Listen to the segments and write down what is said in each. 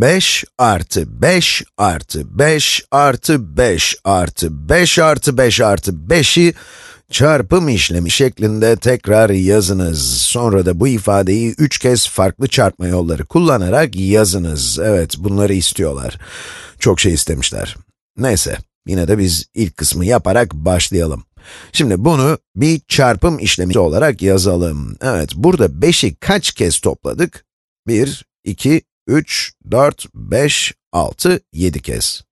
5 artı 5 artı 5 artı 5 artı 5 artı 5 artı 5'i çarpım işlemi şeklinde tekrar yazınız. Sonra da bu ifadeyi 3 kez farklı çarpma yolları kullanarak yazınız. Evet, bunları istiyorlar. Çok şey istemişler. Neyse, yine de biz ilk kısmı yaparak başlayalım. Şimdi bunu bir çarpım işlemi olarak yazalım. Evet, burada 5'i kaç kez topladık? 1, 2, 3, 4, 5, 6, 7 kez.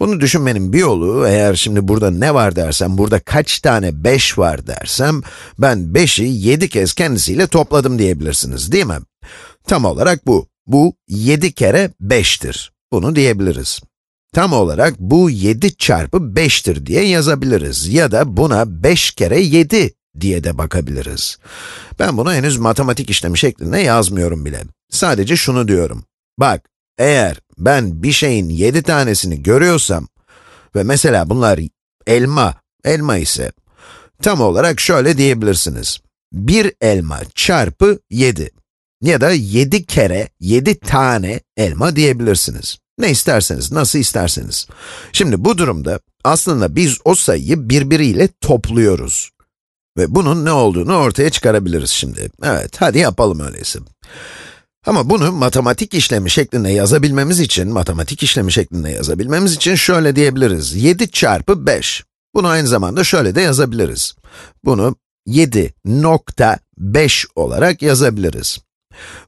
Bunu düşünmenin bir yolu, eğer şimdi burada ne var dersem, burada kaç tane 5 var dersem, ben 5'i 7 kez kendisiyle topladım diyebilirsiniz, değil mi? Tam olarak bu. Bu 7 kere 5'tir. Bunu diyebiliriz. Tam olarak bu 7 çarpı 5'tir diye yazabiliriz ya da buna 5 kere 7 diye de bakabiliriz. Ben bunu henüz matematik işlemi şeklinde yazmıyorum bile. Sadece şunu diyorum. Bak, eğer ben bir şeyin 7 tanesini görüyorsam ve mesela bunlar elma ise tam olarak şöyle diyebilirsiniz. 1 elma çarpı 7 ya da 7 kere 7 tane elma diyebilirsiniz. Ne isterseniz, nasıl isterseniz. Şimdi bu durumda aslında biz o sayıyı birbiriyle topluyoruz. Ve bunun ne olduğunu ortaya çıkarabiliriz şimdi. Evet, hadi yapalım öyleyse. Ama bunu matematik işlemi şeklinde yazabilmemiz için şöyle diyebiliriz. 7 çarpı 5. Bunu aynı zamanda şöyle de yazabiliriz. Bunu 7,5 olarak yazabiliriz.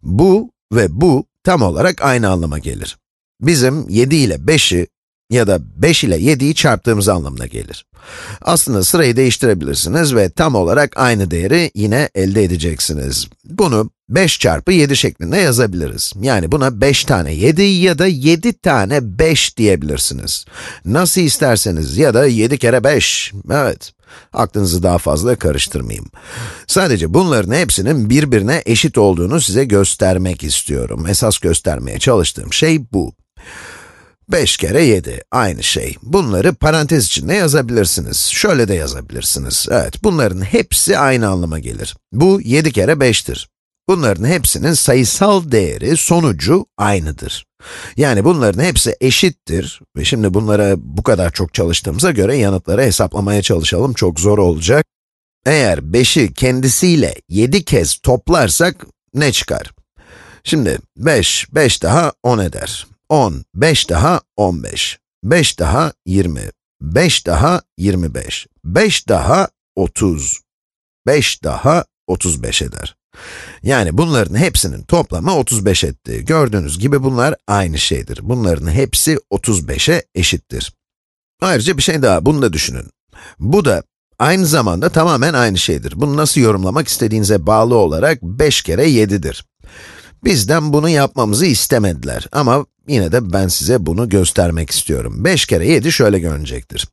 Bu ve bu tam olarak aynı anlama gelir. Bizim 7 ile 5'i ya da 5 ile 7'yi çarptığımız anlamına gelir. Aslında sırayı değiştirebilirsiniz ve tam olarak aynı değeri yine elde edeceksiniz. Bunu 5 çarpı 7 şeklinde yazabiliriz. Yani buna 5 tane 7 ya da 7 tane 5 diyebilirsiniz. Nasıl isterseniz ya da 7 kere 5. Evet, aklınızı daha fazla karıştırmayayım. Sadece bunların hepsinin birbirine eşit olduğunu size göstermek istiyorum. Esas göstermeye çalıştığım şey bu. 5 kere 7, aynı şey. Bunları parantez içinde yazabilirsiniz. Şöyle de yazabilirsiniz. Evet, bunların hepsi aynı anlama gelir. Bu 7 kere 5'tir. Bunların hepsinin sayısal değeri, sonucu aynıdır. Yani bunların hepsi eşittir. Ve şimdi bunlara bu kadar çok çalıştığımıza göre yanıtları hesaplamaya çalışalım. Çok zor olacak. Eğer 5'i kendisiyle 7 kez toplarsak ne çıkar? Şimdi 5, 5 daha 10 eder. 10, 5 daha 15, 5 daha 20, 5 daha 25, 5 daha 30, 5 daha 35 eder. Yani bunların hepsinin toplamı 35 etti. Gördüğünüz gibi bunlar aynı şeydir. Bunların hepsi 35'e eşittir. Ayrıca bir şey daha, bunu da düşünün. Bu da aynı zamanda tamamen aynı şeydir. Bunu nasıl yorumlamak istediğinize bağlı olarak 5 kere 7'dir. Bizden bunu yapmamızı istemediler ama yine de ben size bunu göstermek istiyorum. 5 kere 7 şöyle görünecektir.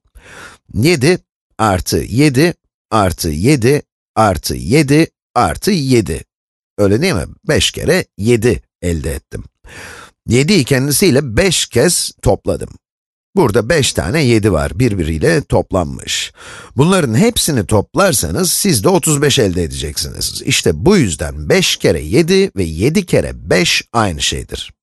7 artı 7 artı 7 artı 7 artı 7. Öyle değil mi? 5 kere 7 elde ettim. 7'yi kendisiyle 5 kez topladım. Burada 5 tane 7 var, birbiriyle toplanmış. Bunların hepsini toplarsanız siz de 35 elde edeceksiniz. İşte bu yüzden 5 kere 7 ve 7 kere 5 aynı şeydir.